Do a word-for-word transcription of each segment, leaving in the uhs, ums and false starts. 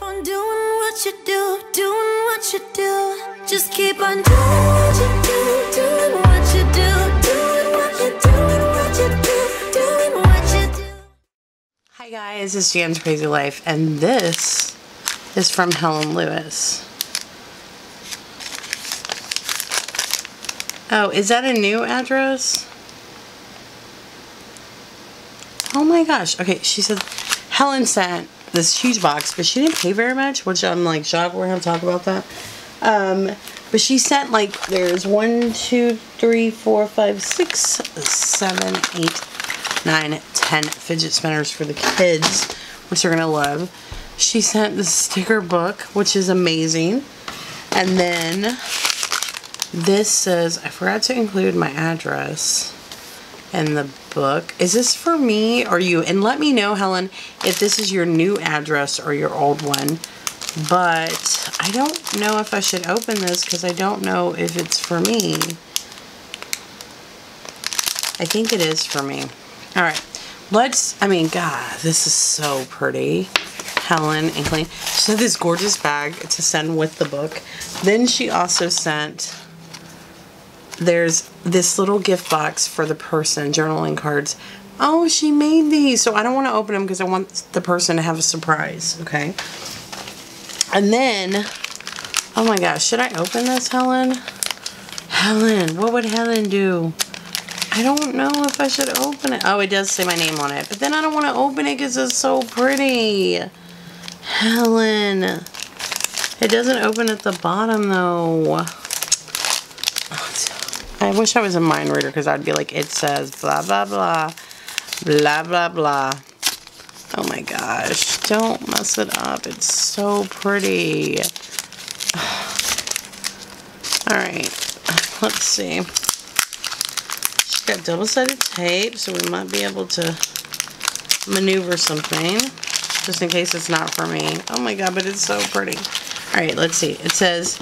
keep on doing what you do, doing what you do. Just keep on doing what you do, doing what you do, doing what you do, doing what you do, doing what you do. Hi guys, it's Jan's Crazy Life, and this is from Helen Lewis. Oh, is that a new address? Oh my gosh. Okay, she said Helen sent this huge box, but she didn't pay very much, which I'm like shocked. We're gonna talk about that. Um, but she sent like there's one, two, three, four, five, six, seven, eight, nine, ten fidget spinners for the kids, which they're gonna love. She sent this sticker book, which is amazing. And then this says, I forgot to include my address in the book. Is this for me or you? And let me know, Helen, if this is your new address or your old one. But I don't know if I should open this because I don't know if it's for me. I think it is for me. All right. Let's, I mean, God, this is so pretty. Helen and Clean. She sent this gorgeous bag to send with the book. Then she also sent, there's this little gift box for the person, journaling cards. Oh, she made these. So I don't want to open them because I want the person to have a surprise. Okay. And then, oh my gosh, should I open this, Helen? Helen, what would Helen do? I don't know if I should open it. Oh, it does say my name on it. But then I don't want to open it because it's so pretty. Helen. It doesn't open at the bottom though. I wish I was a mind reader because I'd be like, it says blah, blah, blah. Blah, blah, blah. Oh my gosh. Don't mess it up. It's so pretty. Alright. Let's see. She's got double-sided tape, so we might be able to maneuver something. Just in case it's not for me. Oh my god, but it's so pretty. Alright, let's see. It says,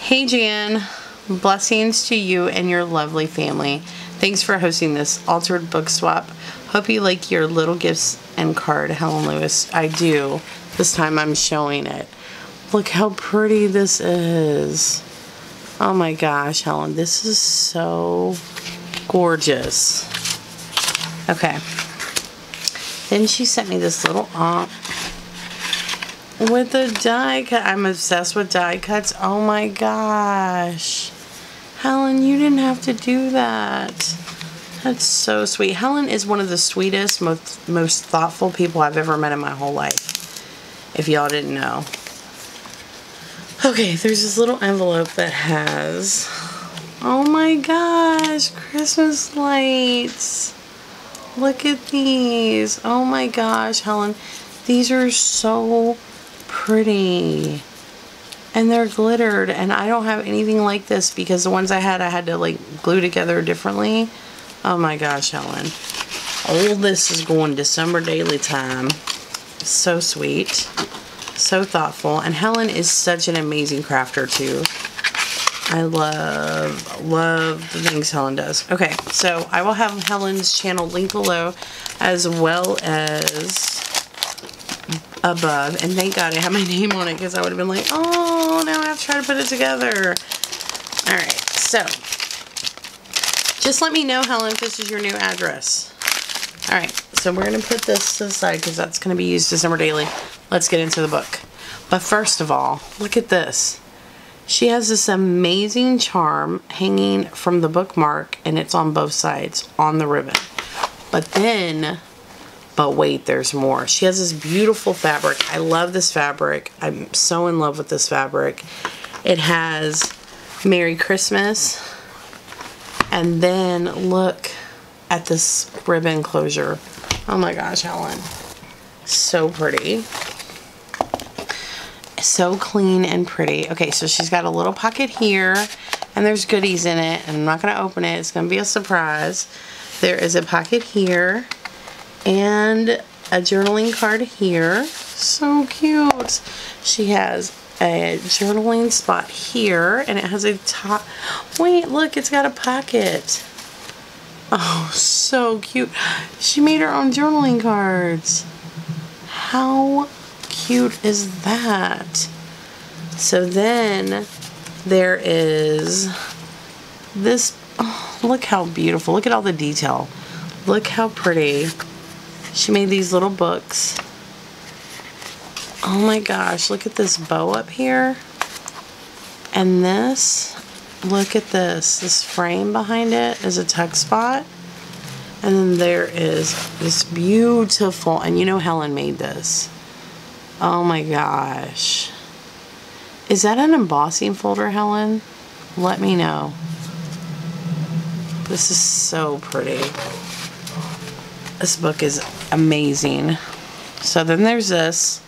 Hey Jan, blessings to you and your lovely family. Thanks for hosting this Altered Book Swap. Hope you like your little gifts and card, Helen Lewis. I do. This time I'm showing it. Look how pretty this is. Oh my gosh, Helen. This is so gorgeous. Okay. Then she sent me this little omp with a die cut. I'm obsessed with die cuts. Oh my gosh. Helen, you didn't have to do that. That's so sweet. Helen is one of the sweetest, most, most thoughtful people I've ever met in my whole life, if y'all didn't know. Okay, there's this little envelope that has, oh my gosh, Christmas lights. Look at these. Oh my gosh, Helen. These are so pretty. And they're glittered. And I don't have anything like this because the ones I had, I had to like glue together differently. Oh my gosh, Helen. All this is going December Daily time. So sweet. So thoughtful. And Helen is such an amazing crafter too. I love, love the things Helen does. Okay, so I will have Helen's channel linked below as well as above. And thank God I have my name on it because I would have been like, oh, now I have to try to put it together. All right, so just let me know, Helen, if this is your new address. All right, so we're going to put this to the side because that's going to be used December Daily. Let's get into the book. But first of all, look at this. She has this amazing charm hanging from the bookmark, and it's on both sides on the ribbon. But then, but wait, there's more. She has this beautiful fabric. I love this fabric. I'm so in love with this fabric. It has Merry Christmas. And then look at this ribbon closure. Oh my gosh, Helen. So pretty. So clean and pretty. Okay, so she's got a little pocket here and there's goodies in it, and I'm not going to open it. It's going to be a surprise. There is a pocket here and a journaling card here. So cute. She has a journaling spot here and it has a top. Wait, look, it's got a pocket. Oh, so cute. She made her own journaling cards. How cute is that? So then there is this. Oh, look how beautiful. Look at all the detail. Look how pretty. She made these little books. Oh my gosh, look at this bow up here. And this, look at this. This frame behind it is a tuck spot. And then there is this beautiful, and you know Helen made this. Oh my gosh. Is that an embossing folder, Helen? Let me know. This is so pretty. This book is amazing. So then there's this.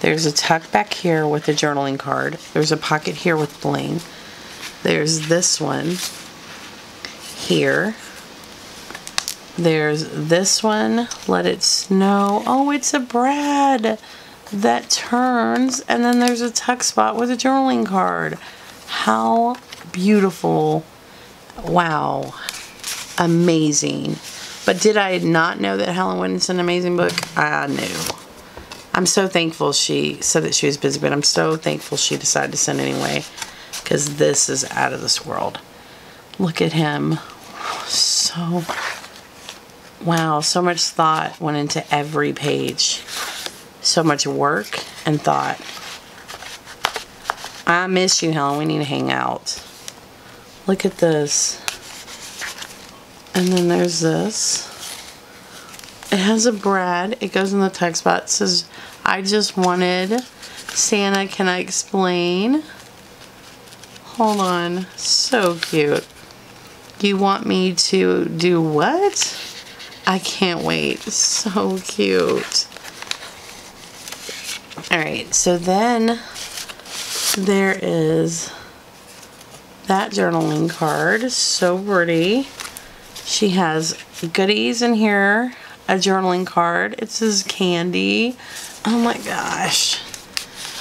There's a tuck back here with a journaling card. There's a pocket here with bling. There's this one here. There's this one, Let It Snow. Oh, it's a brad that turns. And then there's a tuck spot with a journaling card. How beautiful. Wow. Amazing. But did I not know that Helen Lewis an amazing book? I knew. I'm so thankful she said that she was busy, but I'm so thankful she decided to send anyway, because this is out of this world. Look at him. So, wow, so much thought went into every page. So much work and thought. I miss you, Helen. We need to hang out. Look at this. And then there's this. It has a brad. It goes in the text spot. It says, I just wanted Santa, can I explain? Hold on. So cute. You want me to do what? I can't wait. So cute. Alright, so then there is that journaling card. So pretty. She has goodies in here, a journaling card. It says candy. Oh my gosh.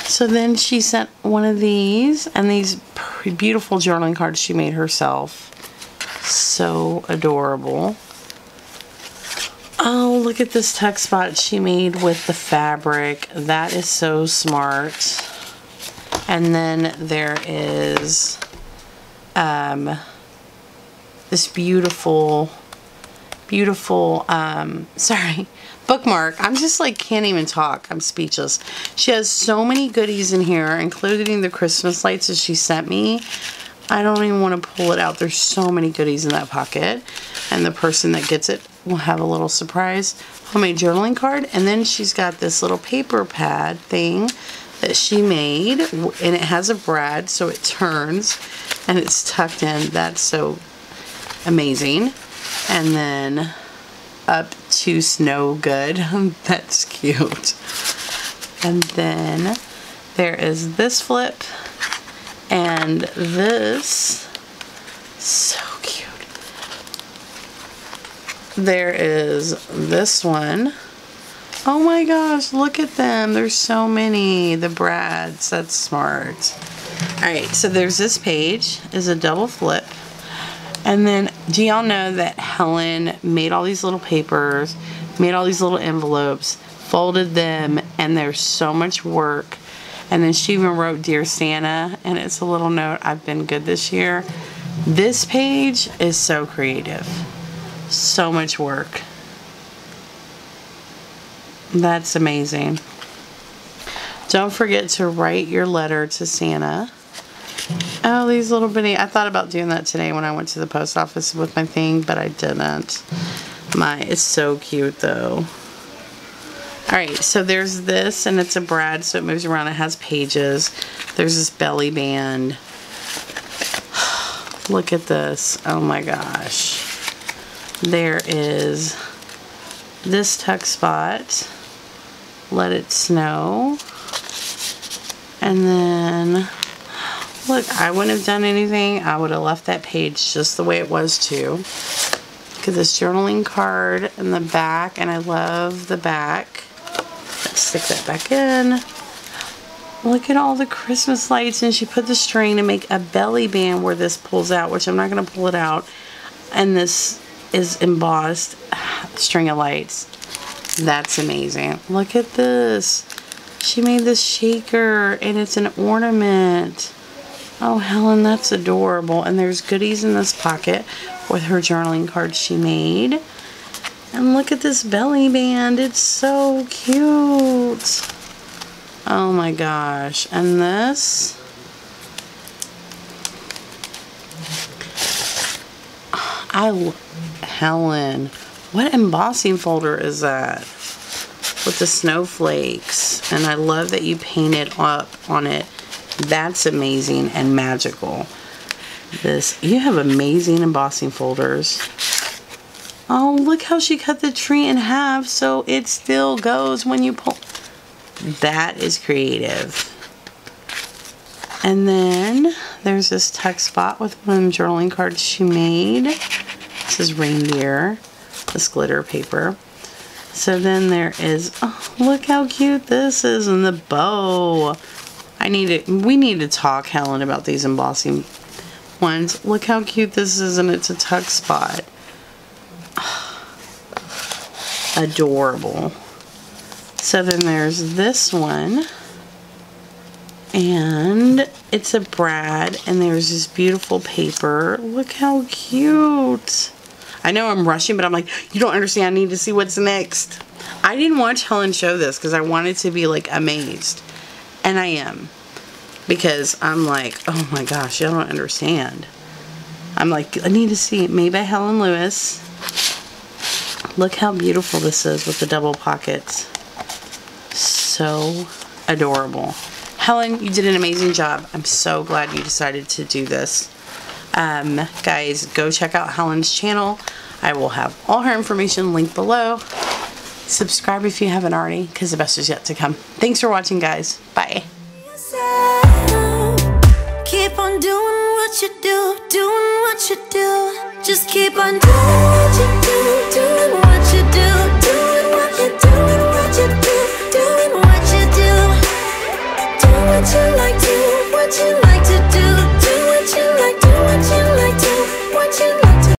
So then she sent one of these and these beautiful journaling cards she made herself. So adorable. Oh, look at this tuck spot she made with the fabric. That is so smart. And then there is um, this beautiful, beautiful, um, sorry, bookmark. I'm just like, can't even talk. I'm speechless. She has so many goodies in here, including the Christmas lights that she sent me. I don't even want to pull it out. There's so many goodies in that pocket. And the person that gets it will have a little surprise. Homemade journaling card. And then she's got this little paper pad thing that she made. And it has a brad, so it turns. And it's tucked in. That's so amazing. And then Up to Snow Good. That's cute. And then there is this flip. And this. So cute. There is this one. Oh my gosh, look at them. There's so many. The brads. That's smart. Alright, so there's this page. Is a double flip. And then, do y'all know that Helen made all these little papers, made all these little envelopes, folded them, and there's so much work. And then she even wrote Dear Santa, and it's a little note, I've been good this year. This page is so creative. So much work. That's amazing. Don't forget to write your letter to Santa. Oh, these little bitty. I thought about doing that today when I went to the post office with my thing, but I didn't. My, it's so cute though. Alright, so there's this, and it's a brad, so it moves around. It has pages. There's this belly band. Look at this. Oh my gosh. There is this tuck spot. Let It Snow. And then, look, I wouldn't have done anything. I would have left that page just the way it was too. Look at this journaling card in the back, and I love the back. Stick that back in. Look at all the Christmas lights, and she put the string to make a belly band where this pulls out, which I'm not going to pull it out. And this is embossed string of lights. That's amazing. Look at this. She made this shaker and it's an ornament. Oh, Helen, that's adorable. And there's goodies in this pocket with her journaling cards she made. And look at this belly band. It's so cute. Oh my gosh. And this. I, Helen, what embossing folder is that? With the snowflakes. And I love that you painted up on it. That's amazing and magical. This, you have amazing embossing folders. Oh, look how she cut the tree in half so it still goes when you pull. That is creative. And then there's this text spot with one of them journaling cards she made. This is reindeer, this glitter paper. So then there is, oh, look how cute this is, and the bow. I need to, we need to talk, Helen, about these embossing ones. Look how cute this is, and it's a tuck spot. Adorable. So then there's this one, and it's a brad, and there's this beautiful paper. Look how cute. I know I'm rushing, but I'm like, you don't understand. I need to see what's next. I didn't watch Helen show this because I wanted to be like amazed. And I am, because I'm like, oh my gosh, y'all don't understand. I'm like, I need to see it, made by Helen Lewis. Look how beautiful this is with the double pockets. So adorable. Helen, you did an amazing job. I'm so glad you decided to do this. Um, guys, go check out Helen's channel. I will have all her information linked below. Subscribe if you haven't already, because the best is yet to come. Thanks for watching, guys. Bye. Keep on doing what you do, doing what you do. Just keep on doing what you do, doing what you do, doing what you do, doing what you do, doing what you do. Do what you like to, what you like to do.